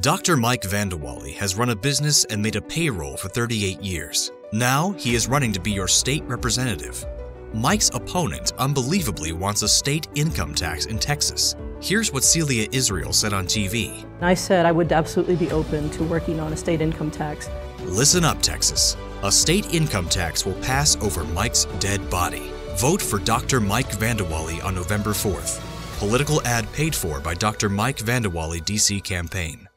Dr. Mike VanDeWalle has run a business and made a payroll for 38 years. Now he is running to be your state representative. Mike's opponent unbelievably wants a state income tax in Texas. Here's what Celia Israel said on TV. I said I would absolutely be open to working on a state income tax. Listen up, Texas. A state income tax will pass over Mike's dead body. Vote for Dr. Mike VanDeWalle on November 4th. Political ad paid for by Dr. Mike VanDeWalle DC campaign.